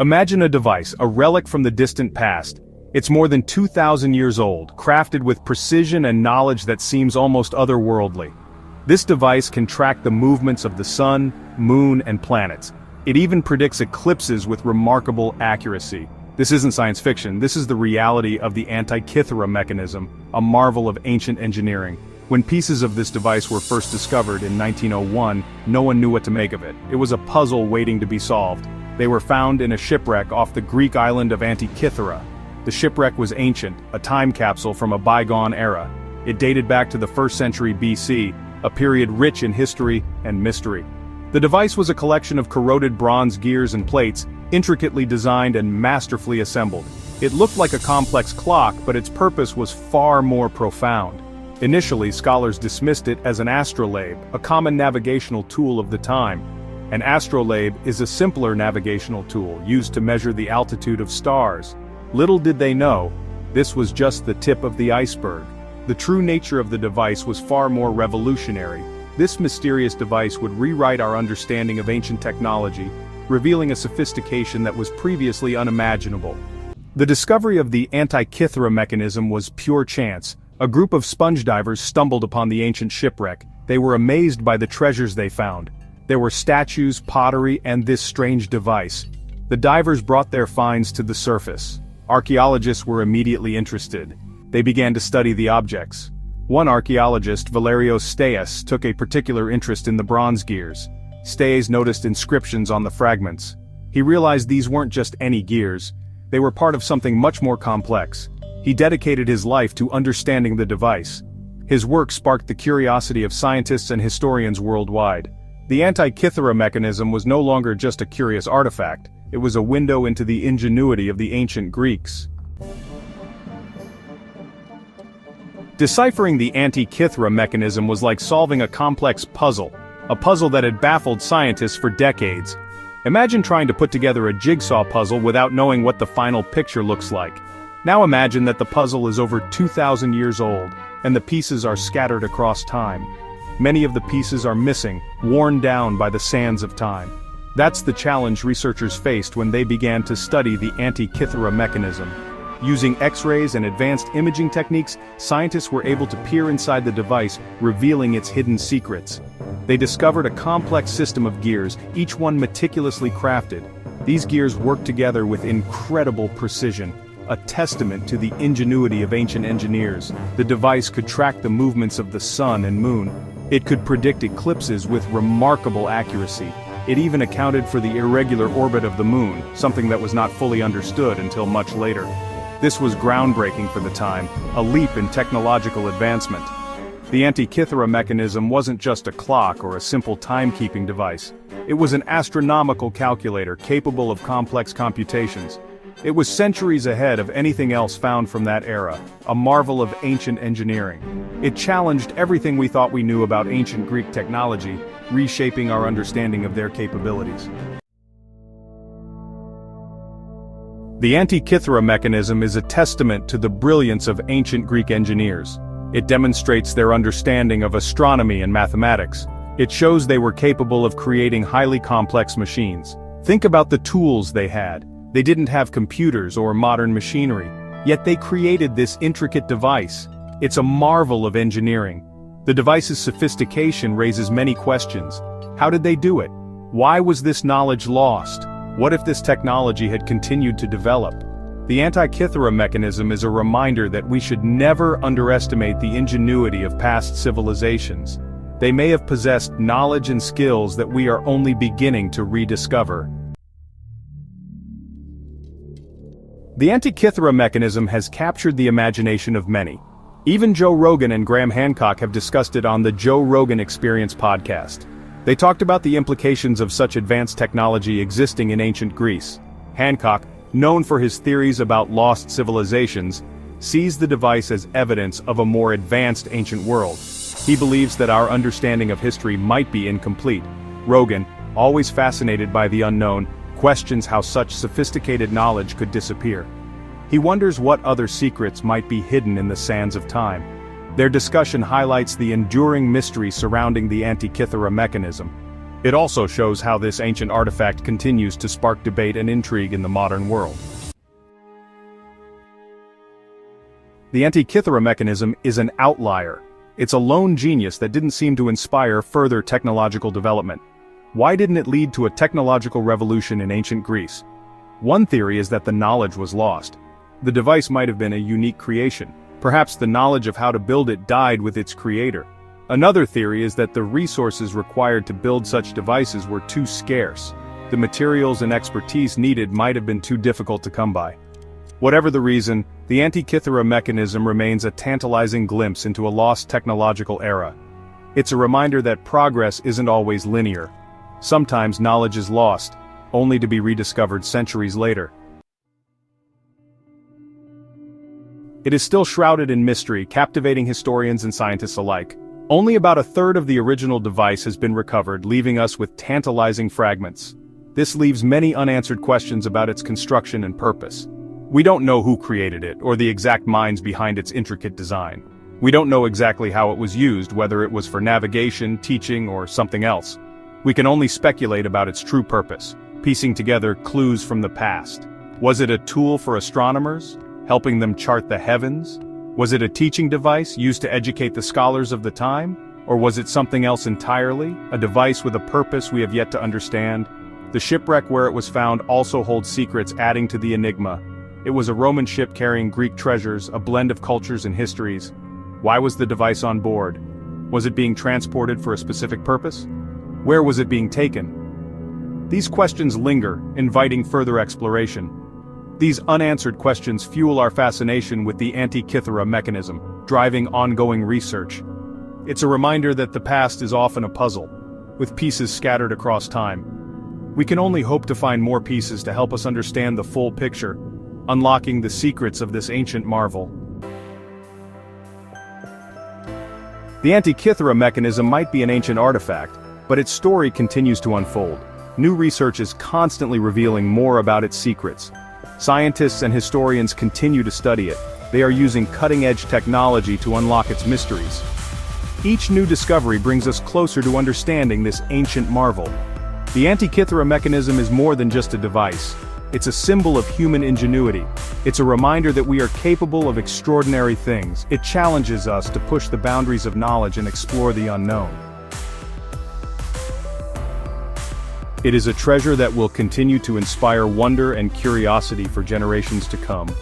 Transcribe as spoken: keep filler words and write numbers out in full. Imagine a device, a relic from the distant past. It's more than two thousand years old, crafted with precision and knowledge that seems almost otherworldly. This device can track the movements of the sun, moon, and planets. It even predicts eclipses with remarkable accuracy. This isn't science fiction, this is the reality of the Antikythera mechanism, a marvel of ancient engineering. When pieces of this device were first discovered in nineteen oh one, no one knew what to make of it. It was a puzzle waiting to be solved. They were found in a shipwreck off the Greek island of Antikythera. The shipwreck was ancient, a time capsule from a bygone era. It dated back to the first century B C, a period rich in history and mystery. The device was a collection of corroded bronze gears and plates, intricately designed and masterfully assembled. It looked like a complex clock, but its purpose was far more profound. Initially, scholars dismissed it as an astrolabe, a common navigational tool of the time. An astrolabe is a simpler navigational tool used to measure the altitude of stars. Little did they know, this was just the tip of the iceberg. The true nature of the device was far more revolutionary. This mysterious device would rewrite our understanding of ancient technology, revealing a sophistication that was previously unimaginable. The discovery of the Antikythera mechanism was pure chance. A group of sponge divers stumbled upon the ancient shipwreck. They were amazed by the treasures they found. There were statues, pottery, and this strange device. The divers brought their finds to the surface. Archaeologists were immediately interested. They began to study the objects. One archaeologist, Valerios Stais, took a particular interest in the bronze gears. Stais noticed inscriptions on the fragments. He realized these weren't just any gears, they were part of something much more complex. He dedicated his life to understanding the device. His work sparked the curiosity of scientists and historians worldwide. The Antikythera mechanism was no longer just a curious artifact, it was a window into the ingenuity of the ancient Greeks. Deciphering the Antikythera mechanism was like solving a complex puzzle, a puzzle that had baffled scientists for decades. Imagine trying to put together a jigsaw puzzle without knowing what the final picture looks like. Now imagine that the puzzle is over two thousand years old, and the pieces are scattered across time. Many of the pieces are missing, worn down by the sands of time. That's the challenge researchers faced when they began to study the Antikythera mechanism. Using X-rays and advanced imaging techniques, scientists were able to peer inside the device, revealing its hidden secrets. They discovered a complex system of gears, each one meticulously crafted. These gears worked together with incredible precision, a testament to the ingenuity of ancient engineers. The device could track the movements of the sun and moon. It could predict eclipses with remarkable accuracy. It even accounted for the irregular orbit of the moon, something that was not fully understood until much later. This was groundbreaking for the time, a leap in technological advancement. The Antikythera mechanism wasn't just a clock or a simple timekeeping device. It was an astronomical calculator capable of complex computations. It was centuries ahead of anything else found from that era, a marvel of ancient engineering. It challenged everything we thought we knew about ancient Greek technology, reshaping our understanding of their capabilities. The Antikythera mechanism is a testament to the brilliance of ancient Greek engineers. It demonstrates their understanding of astronomy and mathematics. It shows they were capable of creating highly complex machines. Think about the tools they had. They didn't have computers or modern machinery, yet they created this intricate device. It's a marvel of engineering. The device's sophistication raises many questions. How did they do it? Why was this knowledge lost? What if this technology had continued to develop? The Antikythera mechanism is a reminder that we should never underestimate the ingenuity of past civilizations. They may have possessed knowledge and skills that we are only beginning to rediscover. The Antikythera mechanism has captured the imagination of many. Even Joe Rogan and Graham Hancock have discussed it on the Joe Rogan Experience podcast. They talked about the implications of such advanced technology existing in ancient Greece. Hancock, known for his theories about lost civilizations, sees the device as evidence of a more advanced ancient world. He believes that our understanding of history might be incomplete. Rogan, always fascinated by the unknown, questions how such sophisticated knowledge could disappear. He wonders what other secrets might be hidden in the sands of time. Their discussion highlights the enduring mystery surrounding the Antikythera mechanism. It also shows how this ancient artifact continues to spark debate and intrigue in the modern world. The Antikythera mechanism is an outlier. It's a lone genius that didn't seem to inspire further technological development. Why didn't it lead to a technological revolution in ancient Greece? One theory is that the knowledge was lost. The device might have been a unique creation. Perhaps the knowledge of how to build it died with its creator. Another theory is that the resources required to build such devices were too scarce. The materials and expertise needed might have been too difficult to come by. Whatever the reason, the Antikythera mechanism remains a tantalizing glimpse into a lost technological era. It's a reminder that progress isn't always linear. Sometimes knowledge is lost, only to be rediscovered centuries later. It is still shrouded in mystery, captivating historians and scientists alike. Only about a third of the original device has been recovered, leaving us with tantalizing fragments. This leaves many unanswered questions about its construction and purpose. We don't know who created it, or the exact minds behind its intricate design. We don't know exactly how it was used, whether it was for navigation, teaching, or something else. We can only speculate about its true purpose, piecing together clues from the past. Was it a tool for astronomers, helping them chart the heavens? Was it a teaching device used to educate the scholars of the time? Or was it something else entirely, a device with a purpose we have yet to understand? The shipwreck where it was found also holds secrets, adding to the enigma. It was a Roman ship carrying Greek treasures, a blend of cultures and histories. Why was the device on board? Was it being transported for a specific purpose? Where was it being taken? These questions linger, inviting further exploration. These unanswered questions fuel our fascination with the Antikythera mechanism, driving ongoing research. It's a reminder that the past is often a puzzle, with pieces scattered across time. We can only hope to find more pieces to help us understand the full picture, unlocking the secrets of this ancient marvel. The Antikythera mechanism might be an ancient artifact, but its story continues to unfold. New research is constantly revealing more about its secrets. Scientists and historians continue to study it. They are using cutting-edge technology to unlock its mysteries. Each new discovery brings us closer to understanding this ancient marvel. The Antikythera mechanism is more than just a device. It's a symbol of human ingenuity. It's a reminder that we are capable of extraordinary things. It challenges us to push the boundaries of knowledge and explore the unknown. It is a treasure that will continue to inspire wonder and curiosity for generations to come.